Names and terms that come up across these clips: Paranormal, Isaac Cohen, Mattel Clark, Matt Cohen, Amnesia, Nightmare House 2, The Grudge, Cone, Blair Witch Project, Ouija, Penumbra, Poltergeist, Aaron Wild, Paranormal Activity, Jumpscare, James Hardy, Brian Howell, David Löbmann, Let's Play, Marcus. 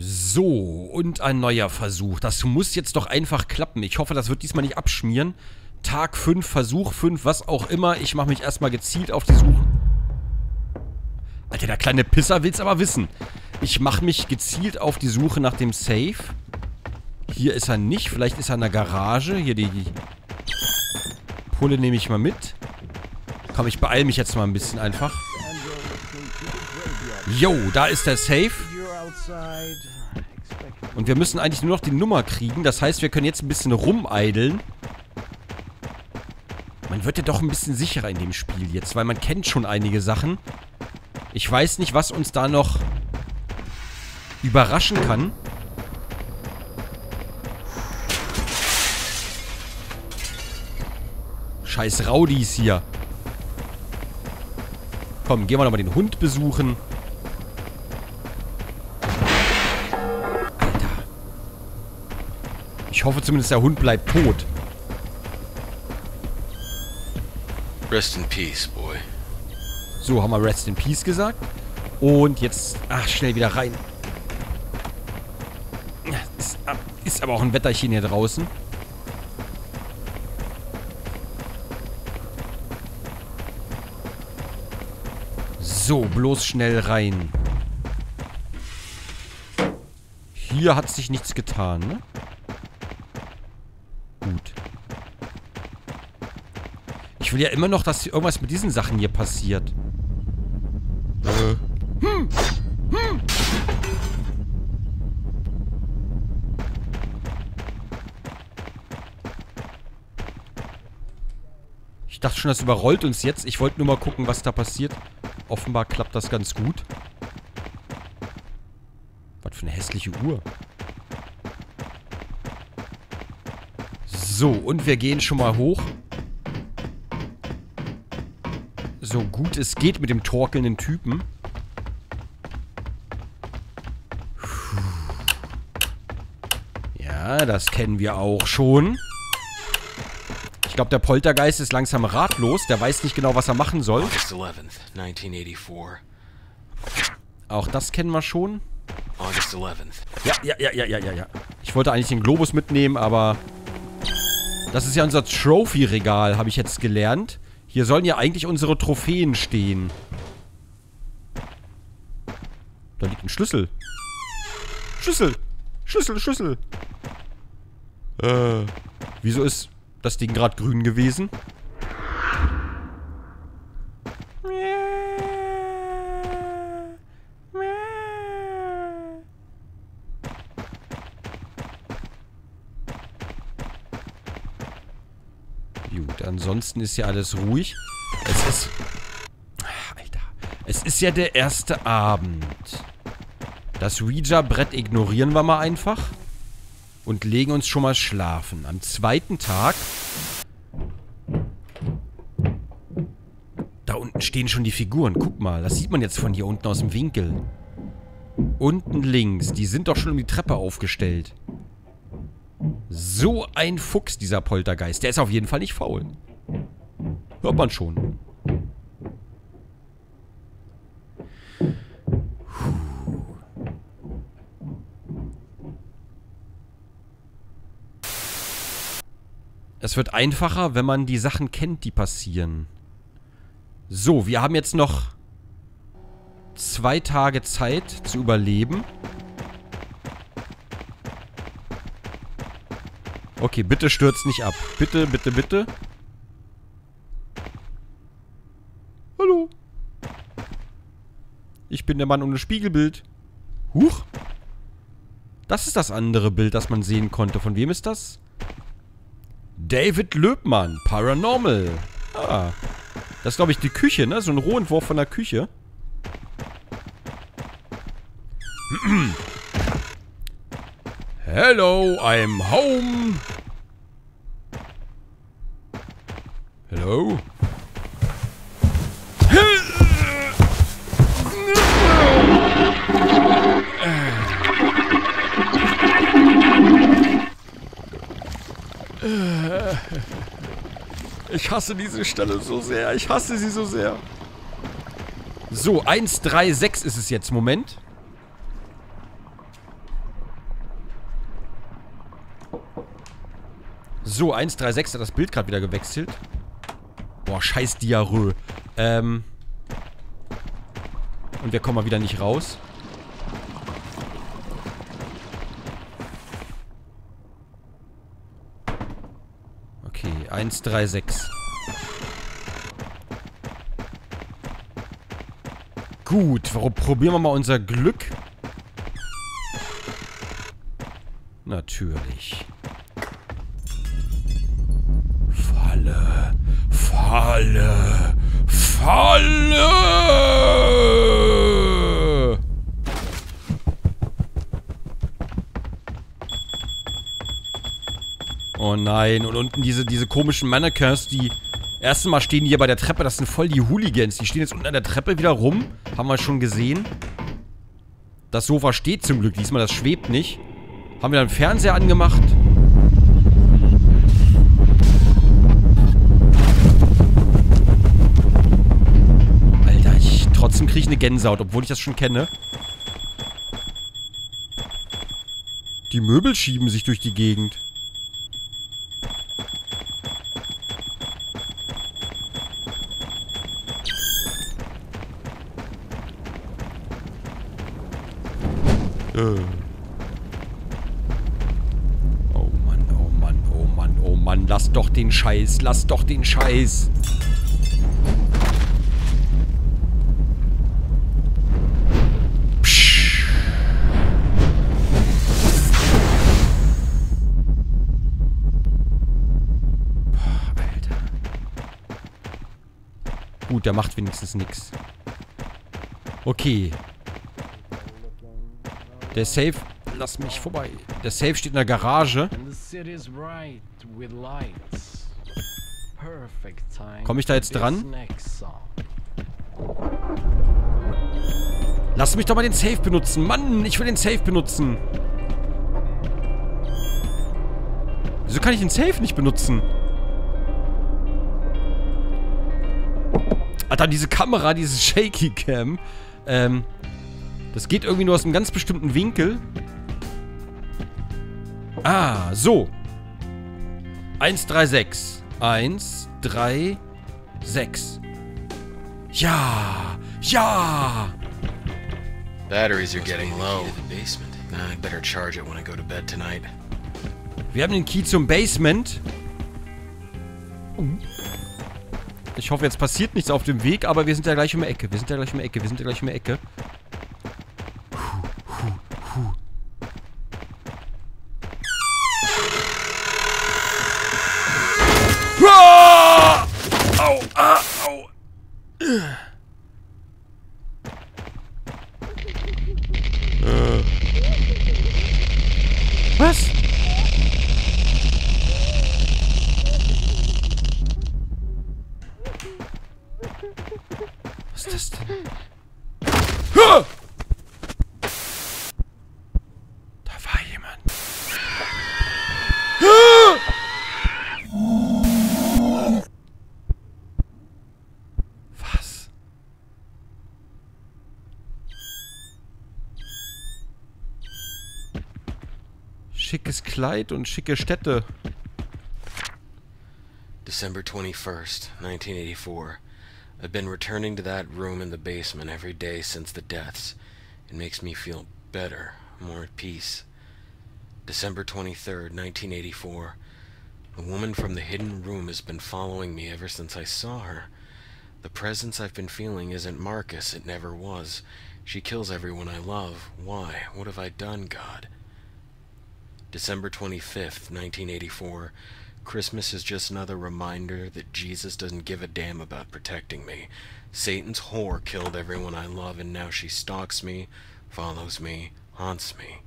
So, und ein neuer Versuch. Das muss jetzt doch einfach klappen. Ich hoffe, das wird diesmal nicht abschmieren. Tag 5, Versuch 5, was auch immer. Ich mache mich erstmal gezielt auf die Suche. Alter, der kleine Pisser will's aber wissen. Ich mache mich gezielt auf die Suche nach dem Safe. Hier ist er nicht. Vielleicht ist er in der Garage. Hier die Pulle nehme ich mal mit. Komm, ich beeile mich jetzt mal ein bisschen einfach. Yo, da ist der Safe. Und wir müssen eigentlich nur noch die Nummer kriegen. Das heißt, wir können jetzt ein bisschen rumeideln. Man wird ja doch ein bisschen sicherer in dem Spiel jetzt, weil man kennt schon einige Sachen. Ich weiß nicht, was uns da noch überraschen kann. Scheiß Raudis hier. Komm, gehen wir nochmal den Hund besuchen. Alter. Ich hoffe zumindest, der Hund bleibt tot. Rest in peace, boy. So, haben wir Rest in peace gesagt. Und jetzt, ach, schnell wieder rein. Ist aber auch ein Wetterchen hier draußen. So, bloß schnell rein. Hier hat sich nichts getan, ne? Gut. Ich will ja immer noch, dass irgendwas mit diesen Sachen hier passiert. Ich dachte schon, das überrollt uns jetzt. Ich wollte nur mal gucken, was da passiert. Offenbar klappt das ganz gut. Was für eine hässliche Uhr. So, und wir gehen schon mal hoch. So gut es geht mit dem torkelnden Typen. Ja, das kennen wir auch schon. Ich glaube, der Poltergeist ist langsam ratlos. Der weiß nicht genau, was er machen soll. August 11th, 1984. Auch das kennen wir schon. August 11th. Ja. Ich wollte eigentlich den Globus mitnehmen, aber... Das ist ja unser Trophy-Regal, habe ich jetzt gelernt. Hier sollen ja eigentlich unsere Trophäen stehen. Da liegt ein Schlüssel. Schlüssel. Wieso ist das Ding gerade grün gewesen? Ansonsten ist ja alles ruhig. Es ist... Alter. Es ist ja der erste Abend. Das Ouija-Brett ignorieren wir mal einfach. Und legen uns schon mal schlafen. Am zweiten Tag... Da unten stehen schon die Figuren. Guck mal, das sieht man jetzt von hier unten aus dem Winkel. Unten links. Die sind doch schon um die Treppe aufgestellt. So ein Fuchs, dieser Poltergeist. Der ist auf jeden Fall nicht faul. Hört man schon. Es wird einfacher, wenn man die Sachen kennt, die passieren. So, wir haben jetzt noch 2 Tage Zeit zu überleben. Okay, bitte stürzt nicht ab. Bitte. Hallo. Ich bin der Mann ohne Spiegelbild. Huch. Das ist das andere Bild, das man sehen konnte. Von wem ist das? David Löbmann, Paranormal. Ah. Das ist, glaube ich, die Küche, ne? So ein Rohentwurf von der Küche. Hello, I'm home. Hello? Ich hasse diese Stelle so sehr. Ich hasse sie so sehr. So, 136 ist es jetzt. Moment. So, 136 hat das Bild gerade wieder gewechselt. Boah, scheiß Diarrhoe. Und wir kommen mal wieder nicht raus. Okay, 136. Gut, probieren wir mal unser Glück. Natürlich. Falle. Falle. Falle! Oh nein, und unten diese komischen Mannequins, die... Erstens mal stehen die hier bei der Treppe, das sind voll die Hooligans. Die stehen jetzt unten an der Treppe wieder rum. Haben wir schon gesehen. Das Sofa steht zum Glück diesmal, das schwebt nicht. Haben wir dann einen Fernseher angemacht. Alter, trotzdem kriege ich eine Gänsehaut, obwohl ich das schon kenne. Die Möbel schieben sich durch die Gegend. Oh Mann, oh Mann, oh Mann, oh Mann. Lass doch den Scheiß, lass doch den Scheiß. Psch. Boah, Alter. Gut, der macht wenigstens nichts. Okay. Der Safe, lass mich vorbei. Der Safe steht in der Garage. Komme ich da jetzt dran? Lass mich doch mal den Safe benutzen. Mann, ich will den Safe benutzen. Wieso kann ich den Safe nicht benutzen? Alter, diese Kamera, dieses Shaky Cam. Das geht irgendwie nur aus einem ganz bestimmten Winkel. Ah, so. 136. 136. Ja! Ja! Batteries are getting low. I better charge it when I go to bed tonight. Wir haben den Key zum Basement. Ich hoffe, jetzt passiert nichts auf dem Weg, aber wir sind ja gleich um die Ecke. Wir sind ja gleich um die Ecke. Wir sind ja gleich um die Ecke. Was? Was ist das denn? Ha! Da war jemand. Ha! Was? Schickes Kleid und schicke Städte. December 21st, 1984. I've been returning to that room in the basement every day since the deaths. It makes me feel better, more at peace. December 23rd, 1984. A woman from the hidden room has been following me ever since I saw her. The presence I've been feeling isn't Marcus, it never was. She kills everyone I love. Why? What have I done, God? December 25th, 1984. Christmas is just another reminder that Jesus doesn't give a damn about protecting me. Satan's whore killed everyone I love, and now she stalks me, follows me, haunts me.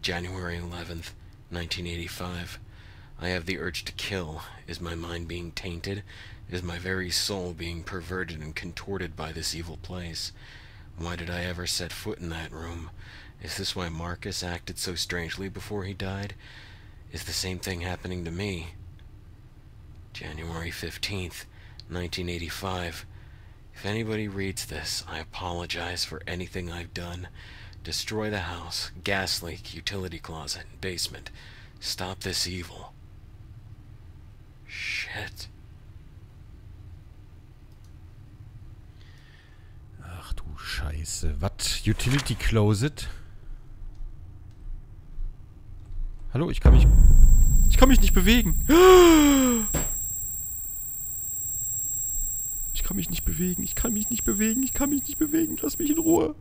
January 11th, 1985. I have the urge to kill. Is my mind being tainted? Is my very soul being perverted and contorted by this evil place? Why did I ever set foot in that room? Is this why Marcus acted so strangely before he died? Is the same thing happening to me? January 15th, 1985. If anybody reads this, I apologize for anything I've done. Destroy the house, gas leak, utility closet, basement. Stop this evil. Shit. Ach du Scheiße. Was? Utility Closet? Hallo, ich kann mich... Ich kann mich nicht bewegen. Ich kann mich nicht bewegen. Ich kann mich nicht bewegen. Ich kann mich nicht bewegen. Lass mich in Ruhe.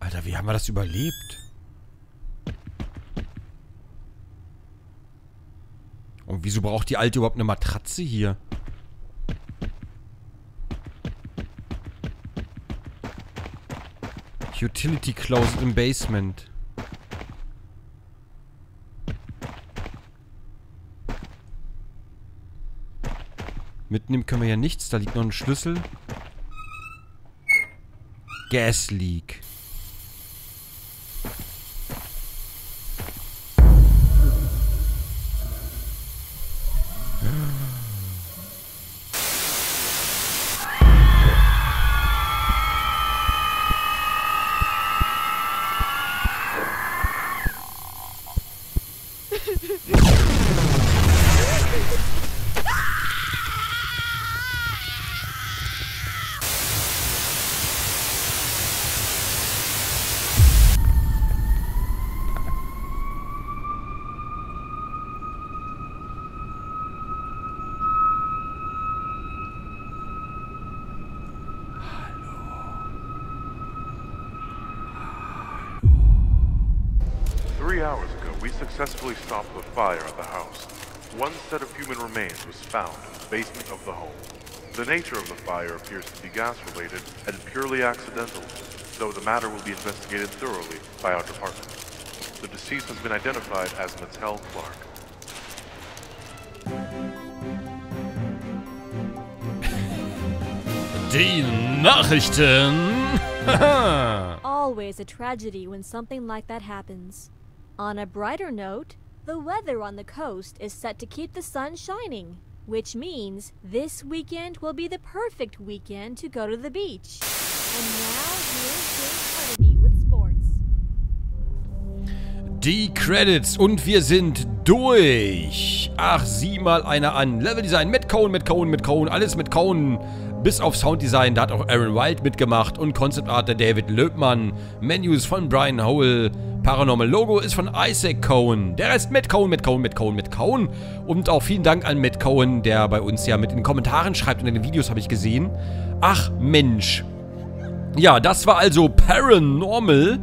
Alter, wie haben wir das überlebt? Und wieso braucht die Alte überhaupt eine Matratze hier? Utility Closet im Basement. Mitnehmen können wir ja nichts. Da liegt noch ein Schlüssel. Gas Leak. Successfully stopped the fire at the house. One set of human remains was found in the basement of the home. The nature of the fire appears to be gas-related and purely accidental, though the matter will be investigated thoroughly by our department. The deceased has been identified as Mattel Clark. Die Nachrichten! Always a tragedy when something like that happens. On a brighter note, the weather on the coast is set to keep the sun shining, which means this weekend will be the perfect weekend to go to the beach. And now here's James Hardy with Sports. Die Credits und wir sind durch. Ach, sieh mal einer an. Leveldesign mit Cone, mit Cone, mit Cone, alles mit Cone. Bis auf Sounddesign, da hat auch Aaron Wild mitgemacht und Concept Art der David Löbmann. Menus von Brian Howell. Paranormal Logo ist von Isaac Cohen. Der Rest Matt Cohen, Matt Cohen, Matt Cohen, Matt Cohen. Und auch vielen Dank an Matt Cohen, der bei uns ja mit in den Kommentaren schreibt und in den Videos habe ich gesehen. Ach Mensch. Ja, das war also Paranormal.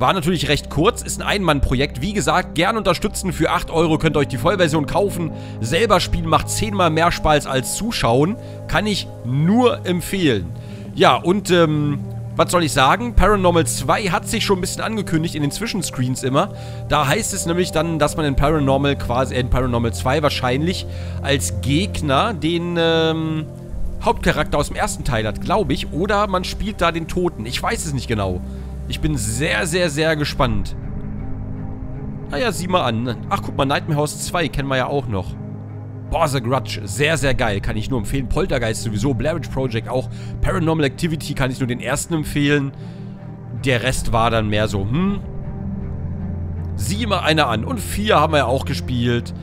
War natürlich recht kurz, ist ein Ein-Mann-Projekt. Wie gesagt, gern unterstützen. Für 8 Euro könnt ihr euch die Vollversion kaufen. Selber spielen macht 10-mal mehr Spaß als zuschauen. Kann ich nur empfehlen. Ja, und was soll ich sagen? Paranormal 2 hat sich schon ein bisschen angekündigt in den Zwischenscreens immer. Da heißt es nämlich dann, dass man in Paranormal quasi, in Paranormal 2 wahrscheinlich als Gegner den, Hauptcharakter aus dem ersten Teil hat, glaube ich. Oder man spielt da den Toten. Ich weiß es nicht genau. Ich bin sehr, sehr, sehr gespannt. Naja, sieh mal an. Ach, guck mal, Nightmare House 2 kennen wir ja auch noch. Boah, The Grudge. Sehr, sehr geil. Kann ich nur empfehlen. Poltergeist sowieso. Blair Witch Project auch. Paranormal Activity kann ich nur den ersten empfehlen. Der Rest war dann mehr so, Sieh mal einer an. Und 4 haben wir ja auch gespielt.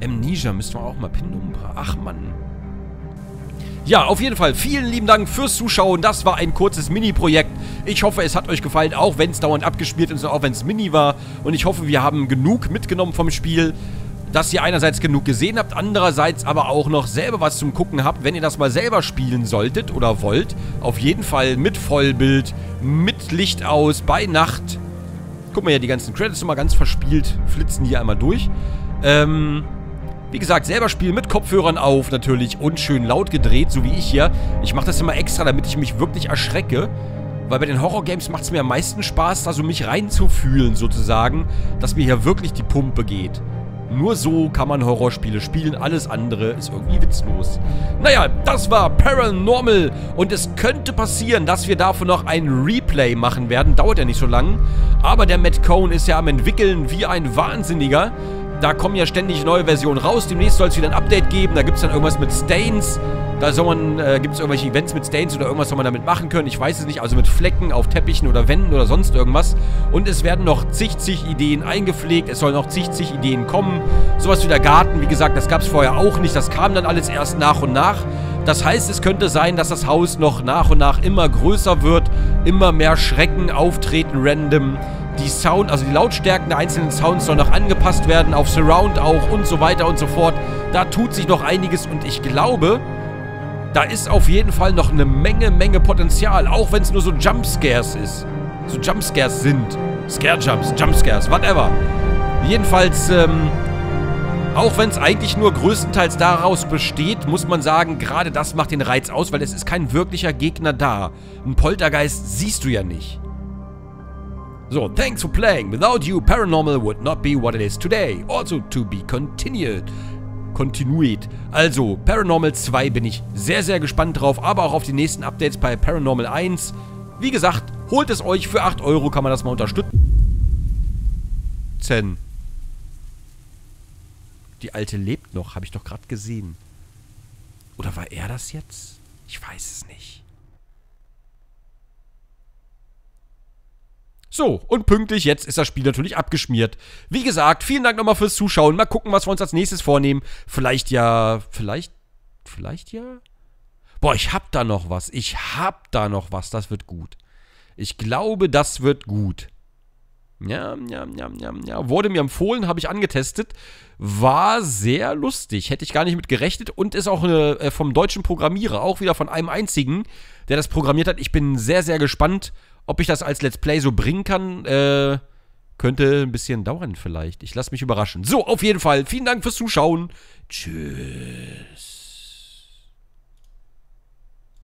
Amnesia müssen wir auch mal. Penumbra. Ach, Mann. Ja, auf jeden Fall, vielen lieben Dank fürs Zuschauen. Das war ein kurzes Mini-Projekt. Ich hoffe, es hat euch gefallen, auch wenn es dauernd abgespielt ist und auch wenn es Mini war. Und ich hoffe, wir haben genug mitgenommen vom Spiel, dass ihr einerseits genug gesehen habt, andererseits aber auch noch selber was zum Gucken habt, wenn ihr das mal selber spielen solltet oder wollt. Auf jeden Fall mit Vollbild, mit Licht aus, bei Nacht. Guck mal hier, die ganzen Credits immer ganz verspielt, flitzen hier einmal durch. Wie gesagt, selber spielen mit Kopfhörern auf natürlich und schön laut gedreht, so wie ich hier. Ich mache das immer extra, damit ich mich wirklich erschrecke. Weil bei den Horrorgames macht es mir am meisten Spaß, da so mich reinzufühlen sozusagen, dass mir hier wirklich die Pumpe geht. Nur so kann man Horrorspiele spielen, alles andere ist irgendwie witzlos. Naja, das war Paranormal und es könnte passieren, dass wir davon noch ein Replay machen werden, dauert ja nicht so lang. Aber der Matt Cohen ist ja am Entwickeln wie ein Wahnsinniger. Da kommen ja ständig neue Versionen raus, demnächst soll es wieder ein Update geben, da gibt es dann irgendwas mit Stains. Da soll man, gibt es irgendwelche Events mit Stains oder irgendwas soll man damit machen können, ich weiß es nicht, also mit Flecken auf Teppichen oder Wänden oder sonst irgendwas. Und es werden noch zig Ideen eingepflegt, es sollen noch zig Ideen kommen. Sowas wie der Garten, wie gesagt, das gab es vorher auch nicht, das kam dann alles erst nach und nach. Das heißt, es könnte sein, dass das Haus noch nach und nach immer größer wird, immer mehr Schrecken auftreten random. Die Sound, also die Lautstärken der einzelnen Sounds soll noch angepasst werden, auf Surround auch und so weiter und so fort. Da tut sich noch einiges und ich glaube, da ist auf jeden Fall noch eine Menge Potenzial, auch wenn es nur so Jumpscares ist. So Jumpscares sind. Scarejumps, Jumpscares, whatever. Jedenfalls, auch wenn es eigentlich nur größtenteils daraus besteht, muss man sagen, gerade das macht den Reiz aus, weil es ist kein wirklicher Gegner da. Ein Poltergeist siehst du ja nicht. So, thanks for playing. Without you, Paranormal would not be what it is today. Also to be continued. Also, Paranormal 2 bin ich sehr gespannt drauf, aber auch auf die nächsten Updates bei Paranormal 1. Wie gesagt, holt es euch, für 8 € kann man das mal unterstützen. Die Alte lebt noch, habe ich doch gerade gesehen. Oder war er das jetzt? Ich weiß es nicht. So, und pünktlich jetzt ist das Spiel natürlich abgeschmiert. Wie gesagt, vielen Dank nochmal fürs Zuschauen. Mal gucken, was wir uns als nächstes vornehmen. Vielleicht ja? Boah, ich hab da noch was. Das wird gut. Ich glaube, das wird gut. Ja. Wurde mir empfohlen, habe ich angetestet. War sehr lustig. Hätte ich gar nicht mit gerechnet. Und ist auch eine, vom deutschen Programmierer. Auch wieder von einem einzigen, der das programmiert hat. Ich bin sehr gespannt, ob ich das als Let's Play so bringen kann, könnte ein bisschen dauern vielleicht. Ich lasse mich überraschen. So, auf jeden Fall. Vielen Dank fürs Zuschauen. Tschüss.